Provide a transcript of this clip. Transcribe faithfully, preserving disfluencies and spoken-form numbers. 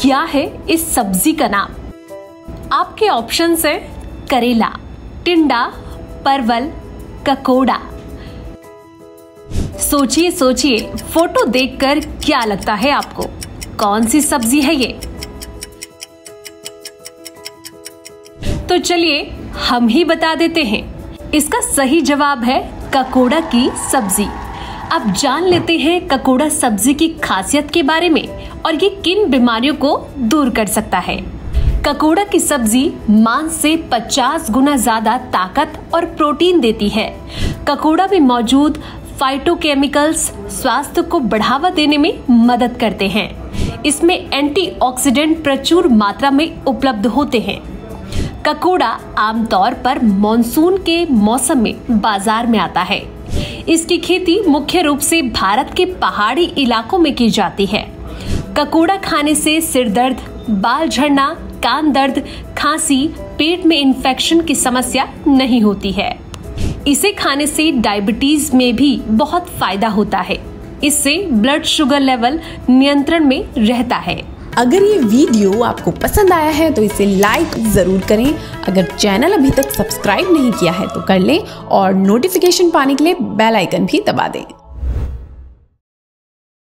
क्या है इस सब्जी का नाम? आपके ऑप्शंस है करेला, टिंडा, परवल, ककोड़ा। सोचिए सोचिए, फोटो देखकर क्या लगता है आपको, कौन सी सब्जी है ये? तो चलिए हम ही बता देते हैं, इसका सही जवाब है ककोड़ा की सब्जी। अब जान लेते हैं ककोड़ा सब्जी की खासियत के बारे में और ये किन बीमारियों को दूर कर सकता है। ककोड़ा की सब्जी मांस से पचास गुना ज्यादा ताकत और प्रोटीन देती है। ककोड़ा में मौजूद फाइटोकेमिकल्स स्वास्थ्य को बढ़ावा देने में मदद करते हैं। इसमें एंटीऑक्सीडेंट प्रचुर मात्रा में उपलब्ध होते हैं। ककोड़ा आमतौर पर मॉनसून के मौसम में बाजार में आता है। इसकी खेती मुख्य रूप से भारत के पहाड़ी इलाकों में की जाती है। ककोड़ा खाने से सिर दर्द, बाल झड़ना, कान दर्द, खांसी, पेट में इन्फेक्शन की समस्या नहीं होती है। इसे खाने से डायबिटीज में भी बहुत फायदा होता है। इससे ब्लड शुगर लेवल नियंत्रण में रहता है। अगर ये वीडियो आपको पसंद आया है तो इसे लाइक ज़रूर करें। अगर चैनल अभी तक सब्सक्राइब नहीं किया है तो कर लें और नोटिफिकेशन पाने के लिए बेल आइकन भी दबा दें।